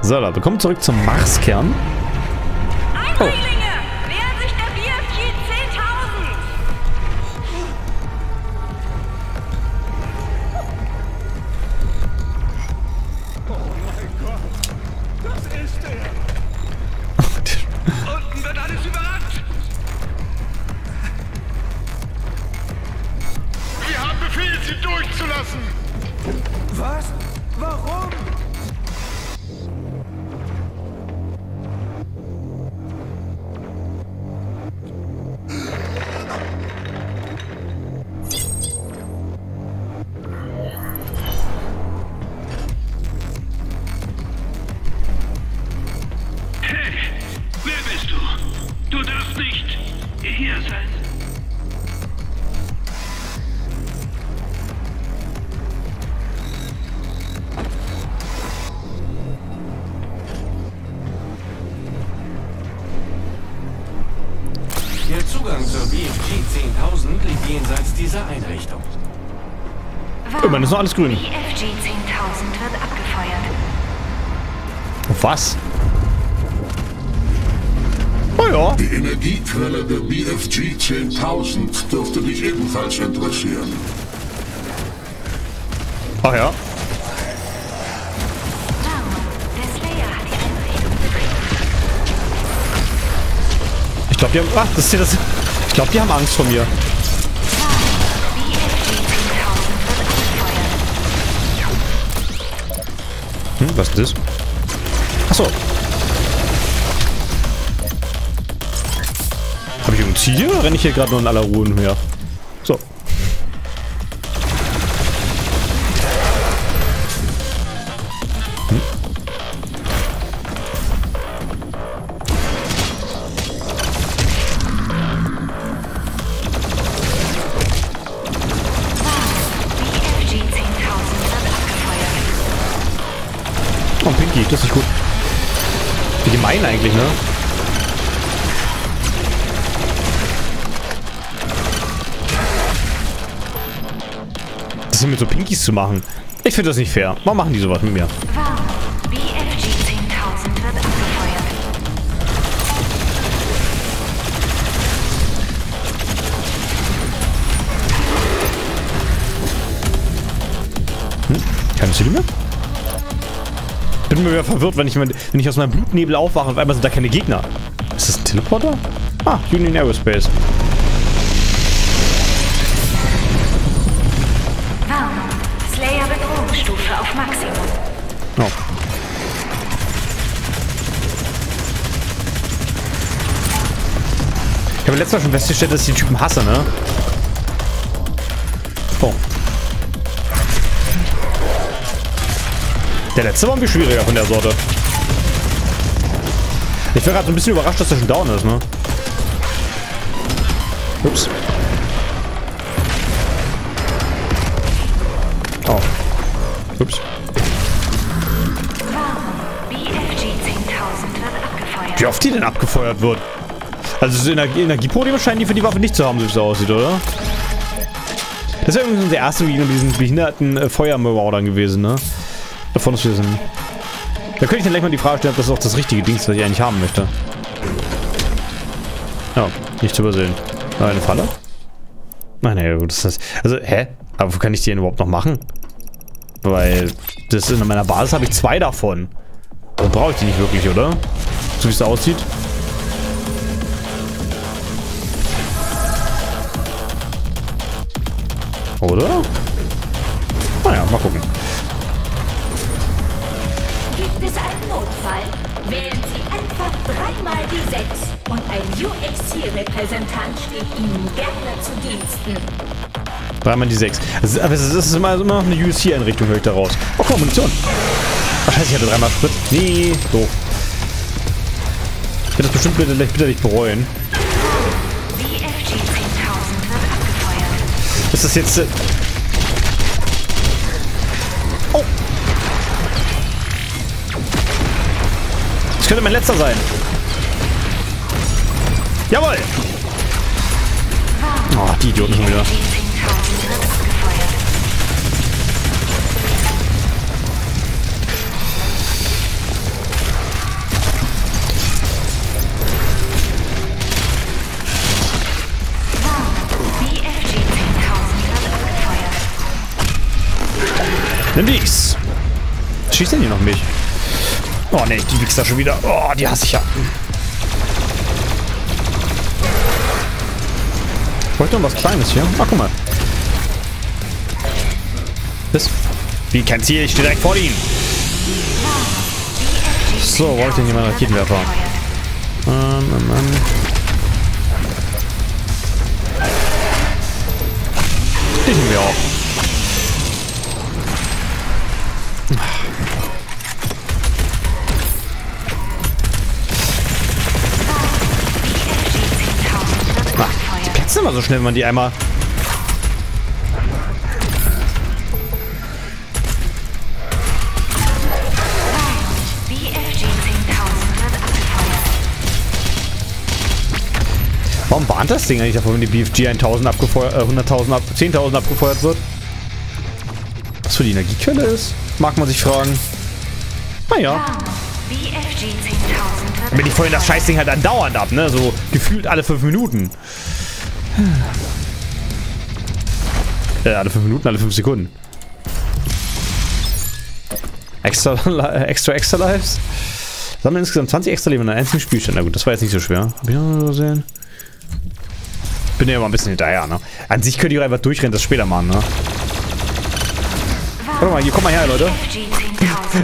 So Leute, wir kommen zurück zum Marskern. Oh. Irgendwann ist noch alles grün. Die BFG 10000 wird abgefeuert. Was? Oh ja. Die Energiequelle der BFG 10000 dürfte dich ebenfalls interessieren. Ach ja. Ich glaube, die haben... Ach, das ist hier das... Ich glaube, die haben Angst vor mir. Hm, was ist das? Achso. Habe ich ein Ziel oder renne ich hier gerade nur in aller Ruhe her? So. Hm. Das ist nicht gut. Wie gemein eigentlich, ne? Das hier mit so Pinkies zu machen. Ich finde das nicht fair. Warum machen die sowas mit mir? Hm? Keine Ziele mehr? Bin mir wieder verwirrt, wenn ich aus meinem Blutnebel aufwache und auf einmal sind da keine Gegner. Ist das ein Teleporter? Ah, Union Aerospace. Warnung. Slayer Bedrohungsstufe auf Maximum. Oh. Ich habe letztes Mal schon festgestellt, dass ich die Typen hasse, ne? Oh. Der letzte war ein bisschen schwieriger von der Sorte. Ich wäre gerade so ein bisschen überrascht, dass der schon down ist, ne? Ups. Oh. Ups. Wie oft die denn abgefeuert wird? Also das Energiepodium scheinen die für die Waffe nicht zu haben, so wie es aussieht, oder? Das wäre übrigens der erste Video mit diesen behinderten Feuermörder gewesen, ne? Davon ist wir sind. Da könnte ich dann gleich mal die Frage stellen, ob das auch das richtige Ding ist, was ich eigentlich haben möchte. Ja, nicht zu übersehen. Eine Falle? Nein, naja, gut, das ist. Also, hä? Aber wo kann ich die denn überhaupt noch machen? Weil das in meiner Basis habe ich 2 davon. Also brauche ich die nicht wirklich, oder? So wie es da aussieht. Oder? Naja, mal gucken. Gibt es einen Notfall? Wählen Sie einfach 3 mal die 6 und ein UXC-Repräsentant steht Ihnen gerne zu Diensten. 3 mal die 6. Aber es ist immer noch eine USC-Einrichtung, höre ich daraus. Oh komm, Munition! Ach scheiße, ich hatte 3 mal Sprit. Nee, doof. Ich werde das bestimmt bitterlich bereuen. BFG 10000 wird abgefeuert. Ist das jetzt... Oh! Könnte mein letzter sein. Jawohl! Oh, die Idioten schon wieder. Nimm dies. Was schießt denn hier noch mich? Oh ne, die Wichser schon wieder. Oh, die hasse ich ja. Ich wollte noch was Kleines hier. Ach, guck mal. Das. Wie kein Ziel, ich stehe direkt vor ihm. So, wollte ich denn hier meinen Raketenwerfer? Den nehmen wir auch. Immer so schnell, wenn man die einmal. Warum warnt das Ding eigentlich davon, wenn die BFG 1000 abgefeuert, 100.000 ab, 10.000 abgefeuert wird? Was für die Energiequelle ist, mag man sich fragen. Naja. Wenn ich vorhin das Scheißding halt andauernd ab, ne? So gefühlt alle 5 Minuten. Alle 5 Minuten, alle 5 Sekunden. Extra Lives. Sammeln insgesamt 20 extra Leben in einem einzigen Spielstand. Na gut, das war jetzt nicht so schwer. Hab ich noch gesehen? Bin ja immer ein bisschen hinterher, ne? An sich könnt ihr einfach durchrennen, das später machen, ne? Warte mal, hier, komm mal her, Leute.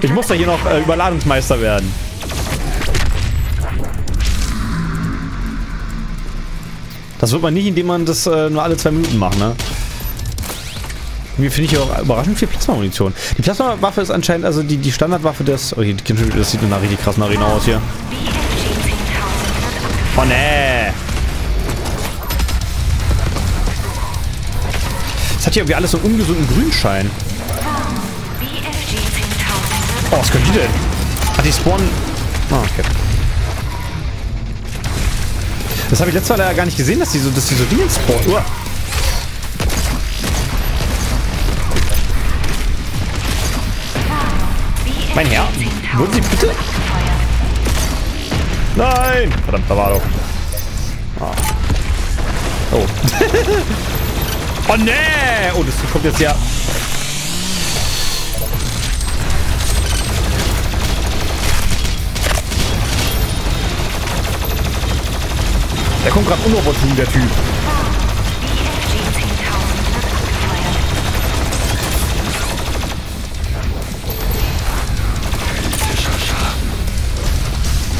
Ich muss da hier noch Überladungsmeister werden. Das wird man nicht, indem man das nur alle 2 Minuten macht, ne? Mir finde ich auch überraschend viel Plasma-Munition. Die Plasma-Waffe ist anscheinend, also die Standardwaffe des... Oh, das sieht nach richtig krassen Arena aus hier. Oh, ne! Das hat hier irgendwie alles so einen ungesunden Grünschein. Oh, was können die denn? Ah, die spawnen... Ah, oh, okay. Das habe ich letztes Mal leider gar nicht gesehen, dass die so Dinge spawnen. Uah. Mein Herr, würden Sie bitte? Nein! Verdammt, da war doch. Oh. Oh. Oh nee! Oh, das kommt jetzt ja. Der kommt gerade unopportun, der Typ.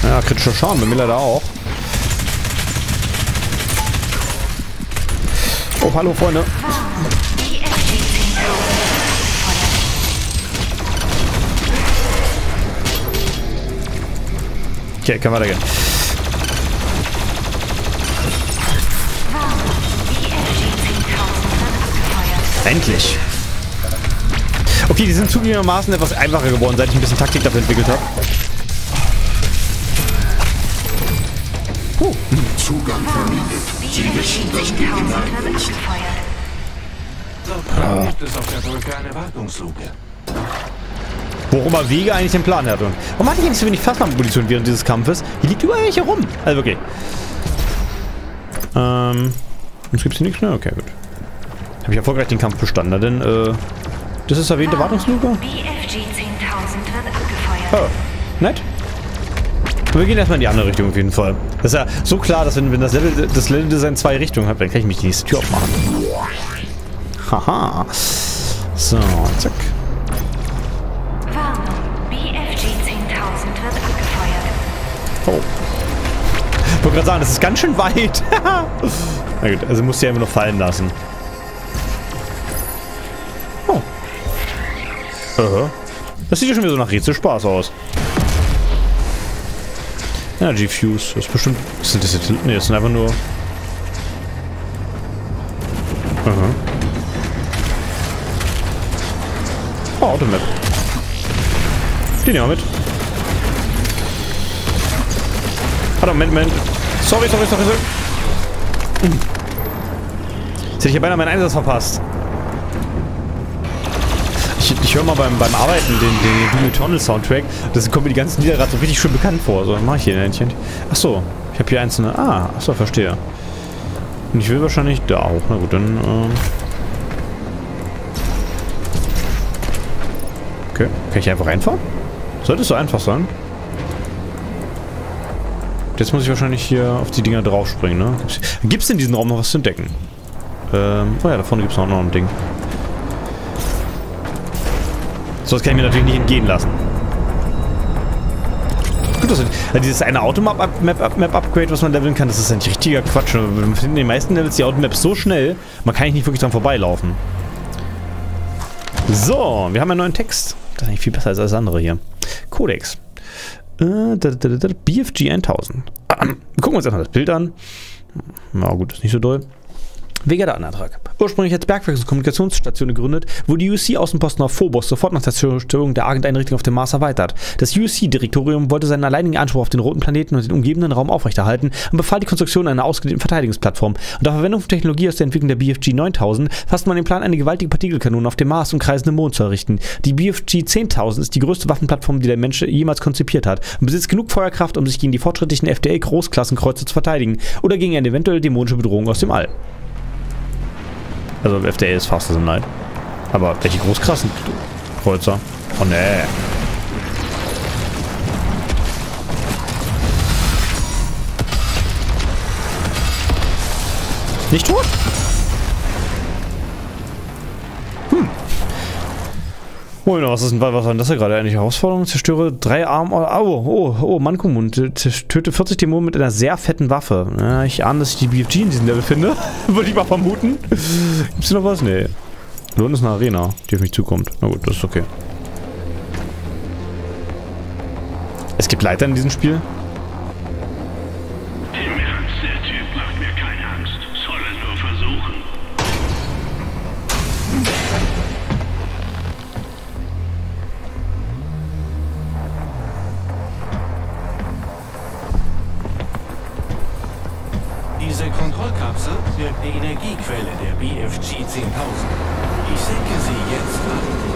Ja, kritischer Schaden, bei mir leider auch. Oh, hallo Freunde. Okay, kann weitergehen. Endlich. Okay, die sind zugegebenermaßen etwas einfacher geworden, seit ich ein bisschen Taktik dafür entwickelt habe. Zugang vermieden. Sie wissen, dass du hinein bist. Da gibt es auf der Brücke eine Wartungsluke. Worum er Wege eigentlich den Plan hatte. Warum hatte ich eigentlich so wenig Fasslampenmunition während dieses Kampfes? Hier liegt überall welche rum. Also okay. Jetzt gibt es hier nichts mehr? Okay, gut. Habe ich erfolgreich den Kampf bestanden, denn, das ist erwähnte Wartungsluke? BFG 10000 wird abgefeuert. Oh, nett. Und wir gehen erstmal in die andere Richtung auf jeden Fall. Das ist ja so klar, dass wenn das Level-Design 2 Richtungen hat, dann kann ich mich die nächste Tür aufmachen. Haha. So, zack. Warnung, BFG 10000 wird abgefeuert. Oh. Ich wollte gerade sagen, das ist ganz schön weit. Na gut, also muss ich einfach noch fallen lassen. Das sieht ja schon wieder so nach Rätselspaß aus. Energy Fuse. Das ist bestimmt... Sind das jetzt... Ne, das sind einfach nur... Oh, Automap. Die nehmen wir mit. Warte, Moment. Sorry. Jetzt hätte ich ja beinahe meinen Einsatz verpasst. Ich höre mal beim Arbeiten den Tunnel-Soundtrack. Das kommt mir die ganzen Lieder gerade so richtig schön bekannt vor. So, was mache ich hier ein Händchen? Achso, ich habe hier einzelne... Ah, achso, verstehe. Und ich will wahrscheinlich da hoch. Na gut, dann... Okay. Kann ich einfach reinfahren? Sollte es so einfach sein. Jetzt muss ich wahrscheinlich hier auf die Dinger drauf springen, ne? Gibt's in diesem Raum noch was zu entdecken? Oh ja, da vorne gibt's noch ein Ding. So, das kann ich mir natürlich nicht entgehen lassen. Gut, das ist, also dieses eine Automap-Upgrade, was man leveln kann, das ist ein richtiger Quatsch. Wir finden in den meisten Levels die Automaps so schnell, man kann nicht wirklich dran vorbeilaufen. So, wir haben einen neuen Text. Das ist eigentlich viel besser als alles andere hier. Codex. BFG 1000. Wir gucken uns erstmal das Bild an. Na gut, ist nicht so doll. Wegen Datenantrag. Ursprünglich als Bergwerks- und Kommunikationsstation gegründet, wurde die UC-Außenposten auf Phobos sofort nach der Zerstörung der Agent-Einrichtung auf dem Mars erweitert. Das UC-Direktorium wollte seinen alleinigen Anspruch auf den roten Planeten und den umgebenden Raum aufrechterhalten und befahl die Konstruktion einer ausgedehnten Verteidigungsplattform. Unter Verwendung von Technologie aus der Entwicklung der BFG 9000 fasste man den Plan, eine gewaltige Partikelkanone auf dem Mars und kreisenden Mond zu errichten. Die BFG 10000 ist die größte Waffenplattform, die der Mensch jemals konzipiert hat und besitzt genug Feuerkraft, um sich gegen die fortschrittlichen FDA-Großklassenkreuzer zu verteidigen oder gegen eine eventuell dämonische Bedrohung aus dem All. Also FDA ist Faster than Light. Aber welche großkrassen Kreuzer? Oh nee. Nicht tot? Hm. Moment, was war denn das hier gerade? Eine Herausforderung? Zerstöre 3 Arme. Oh, Mankomund. Töte 40 Dämonen mit einer sehr fetten Waffe. Ja, ich ahne, dass ich die BFG in diesem Level finde. Würde ich mal vermuten. Gibt's hier noch was? Nee. Lohn ist eine Arena, die auf mich zukommt. Na gut, das ist okay. Es gibt Leiter in diesem Spiel. Tim Ernst, der Typ macht mir keine Angst. Soll er nur versuchen. Diese Kontrollkapsel wird die Energiequelle der BFG 10.000. Ich senke sie jetzt an.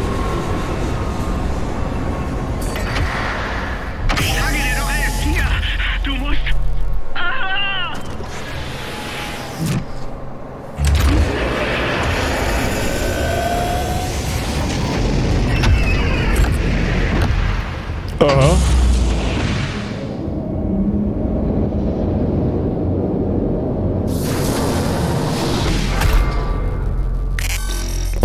Ich sage dir, du helfst hier. Du musst... Ah! Aha.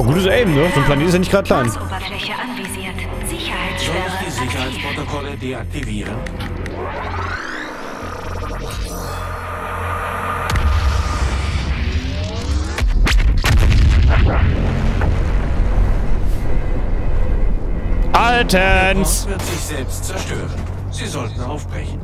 Gutes Aim, ne? So ein Planet ist ja nicht gerade klein. Oberfläche anvisiert. Sicherheitssperre. Soll ich die Sicherheitsprotokolle deaktivieren? Altens! Der Ort wird sich selbst zerstören. Sie sollten aufbrechen.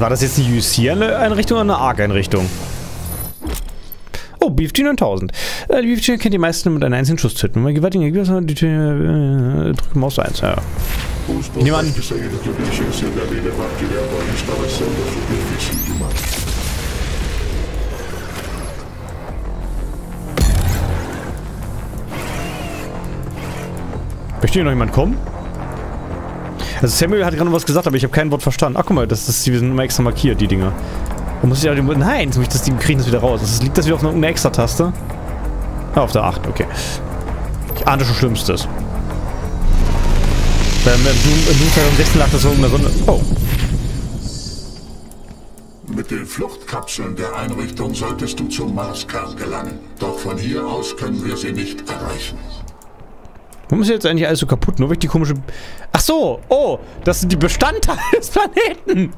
War das jetzt eine UC-Einrichtung oder eine ARC-Einrichtung? Oh, BFG 9000. Die BFG kennt die meisten mit einem einzigen Schuss töten. Die drücken Maus 1, ja. Niemand. Möchte hier noch jemand kommen? Also Samuel hat gerade was gesagt, aber ich habe kein Wort verstanden. Ach guck mal, die sind immer extra markiert, die Dinger. Und muss ich aber nein, jetzt muss ich das Ding kriegen, das wieder raus. Das liegt das wieder auf einer extra Taste. Ah, auf der 8, okay. Ich ahne schon Schlimmstes. Beim Doom 2016 lag das so in der Sonne. Oh. Mit den Fluchtkapseln der Einrichtung solltest du zum Marskern gelangen. Doch von hier aus können wir sie nicht erreichen. Warum ist jetzt eigentlich alles so kaputt? Nur weil ich die komische... Ach so! Oh! Das sind die Bestandteile des Planeten!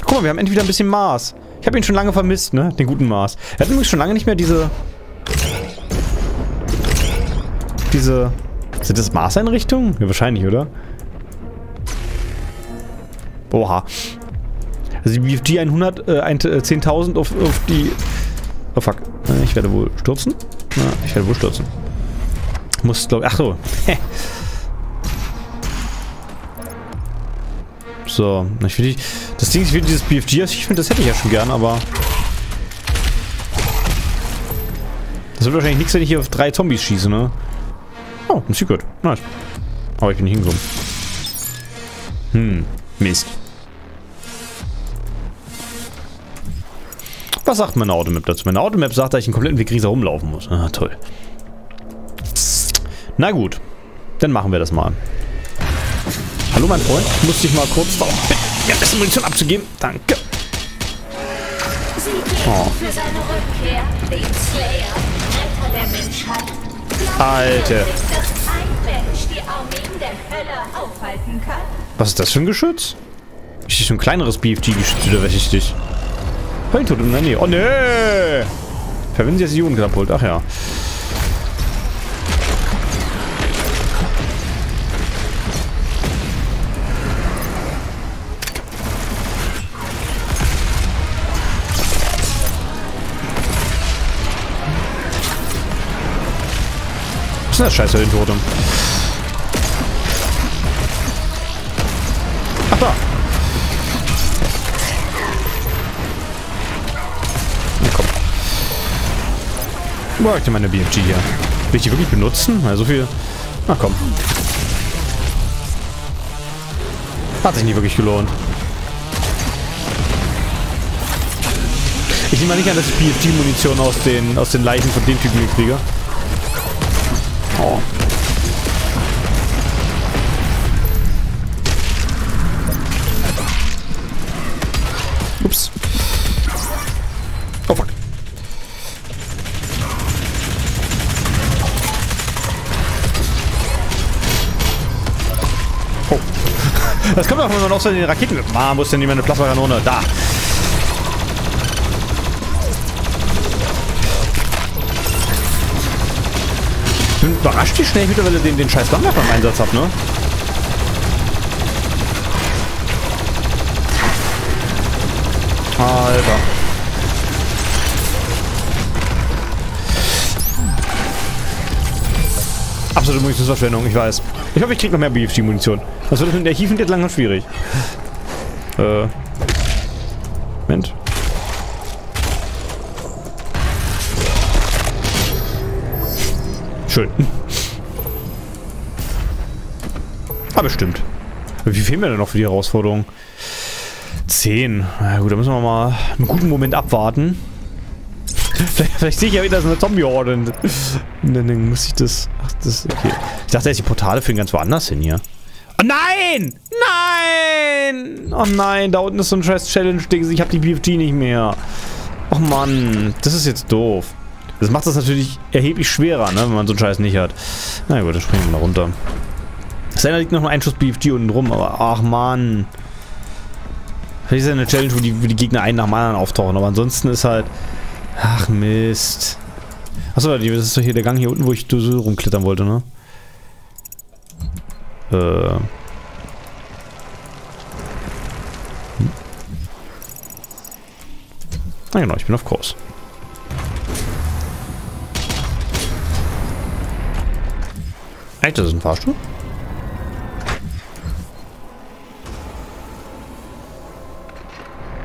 Guck mal, wir haben endlich wieder ein bisschen Mars. Ich habe ihn schon lange vermisst, ne? Den guten Mars. Wir hatten übrigens schon lange nicht mehr diese... Sind das Mars-Einrichtungen? Ja, wahrscheinlich, oder? Oha. Also die BFG 10.000 auf die... Oh fuck. Ich werde wohl stürzen. Muss, glaube ich... Ach so. So, ich will das Ding, ich will dieses BFG, ich finde, das hätte ich ja schon gern, aber das wird wahrscheinlich nichts, wenn ich hier auf 3 Zombies schieße, ne? Oh, ein Secret. Nice. Aber ich bin nicht hingekommen. Hm, Mist. Was sagt meine Automap dazu? Meine Automap sagt, dass ich einen kompletten Weg ringsherum laufen muss. Ah, toll. Na gut. Dann machen wir das mal. Hallo, mein Freund. Musste ich mal kurz drauf. Ja, das ist Munition abzugeben. Danke. Oh. Alter. Was ist das für ein Geschütz? Ist das so ein kleineres BFG-Geschütz oder was ist das? Höllentod in der Nähe. Oh, nee. Verwenden Sie jetzt die Jugendkatapult. Ach ja. Das ist das scheiße, den Totem. Ach da. Na komm. Wo habe ich denn meine BFG hier? Will ich die wirklich benutzen? Also viel. Na komm. Hat sich nicht wirklich gelohnt. Ich nehme mal nicht an, dass ich BFG-Munition aus den Leichen von dem Typen kriege. Oh. Ups. Oh fuck. Oh. Das kommt auch, wenn man aus den Raketen. Ah, wo ist denn die meine Plasmakanone? Da. Ich bin überrascht, wie schnell ich mittlerweile den scheiß Langwerfer im Einsatz habe, ne? Alter. Absolute Munitionsverschwendung, ich weiß. Ich hoffe, ich kriege noch mehr BFG-Munition. Das wird mit der Hiefen jetzt langsam schwierig. Moment. Schön. Aber bestimmt. Wie fehlen mir denn noch für die Herausforderung? 10. Na gut, da müssen wir mal einen guten Moment abwarten. Vielleicht sehe ich ja wieder so eine Zombie-Horde. Und dann muss ich das. Ach, das. Okay. Ich dachte, die Portale führen ganz woanders hin hier. Oh nein! Nein! Oh nein, da unten ist so ein scheiß Challenge-Ding. Ich habe die BFG nicht mehr. Och Mann, das ist jetzt doof. Das macht das natürlich erheblich schwerer, ne, wenn man so einen Scheiß nicht hat. Na gut, dann springen wir mal runter. Da liegt noch ein Schuss BFG unten rum, aber ach man. Vielleicht ist ja eine Challenge, wo die Gegner einen nach dem anderen auftauchen, aber ansonsten ist halt... Ach Mist. Achso, das ist doch hier der Gang hier unten, wo ich so rumklettern wollte, ne? Na genau, ich bin auf Kurs. Echt, das ist ein Fahrstuhl?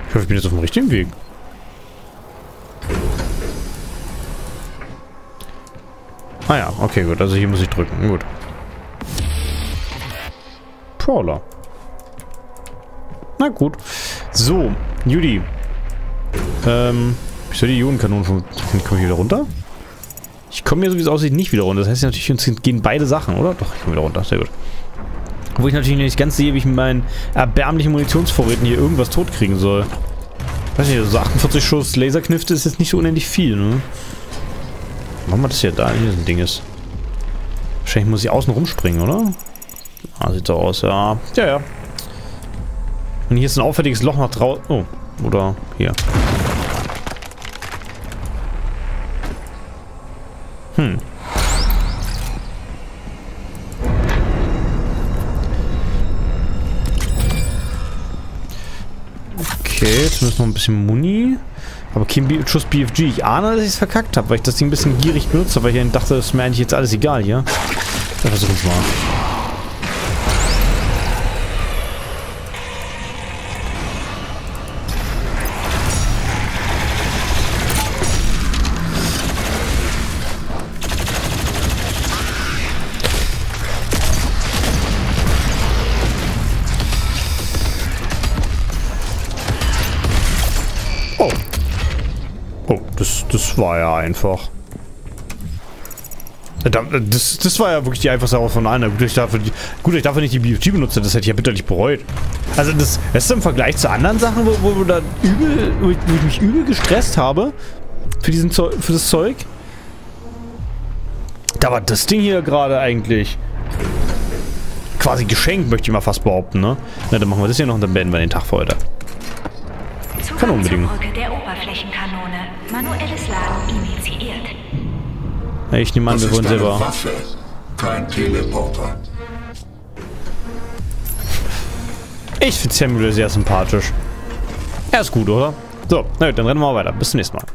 Ich hoffe, ich bin jetzt auf dem richtigen Weg. Ah ja, okay, gut. Also hier muss ich drücken. Gut. Crawler. Na gut. So, Judy. Ich soll die Ionenkanonen schon... Komme ich wieder runter? Ich komme mir, so wie es aussieht, nicht wieder runter. Das heißt natürlich, uns gehen beide Sachen, oder? Doch, ich komme wieder runter. Sehr gut. Obwohl ich natürlich nicht ganz sehe, wie ich mit meinen erbärmlichen Munitionsvorräten hier irgendwas totkriegen soll. Weiß nicht, so 48 Schuss Laserknifte ist jetzt nicht so unendlich viel, ne? Machen wir das hier da, hier so ein Ding ist. Wahrscheinlich muss ich außen rumspringen, oder? Ah, sieht so aus, ja. Ja, ja. Und hier ist ein auffälliges Loch nach draußen. Oh, oder hier. Hm. Okay, jetzt müssen wir ein bisschen Muni. Aber kein Schuss BFG. Ich ahne, dass ich es verkackt habe, weil ich das Ding ein bisschen gierig benutzt habe, weil ich dachte, das ist mir eigentlich jetzt alles egal hier. Dann versuchen wir es mal. Oh, das war ja einfach. Das war ja wirklich die einfachste Sache von allen. Gut, ich dafür nicht die BFG benutze, das hätte ich ja bitterlich bereut. Also das ist im Vergleich zu anderen Sachen, wo ich mich übel gestresst habe für das Zeug. Da war das Ding hier gerade eigentlich quasi geschenkt, möchte ich mal fast behaupten, ne? Na, dann machen wir das hier noch und dann beenden wir den Tag für heute. Zugang zur Brücke der Oberflächenkanone. Manuelles Laden initiiert. Ich nehme an, wir wollen selber. Waffe, kein Teleporter. Ich finde Samuel sehr sympathisch. Er ist gut, oder? So, na gut, dann rennen wir mal weiter. Bis zum nächsten Mal.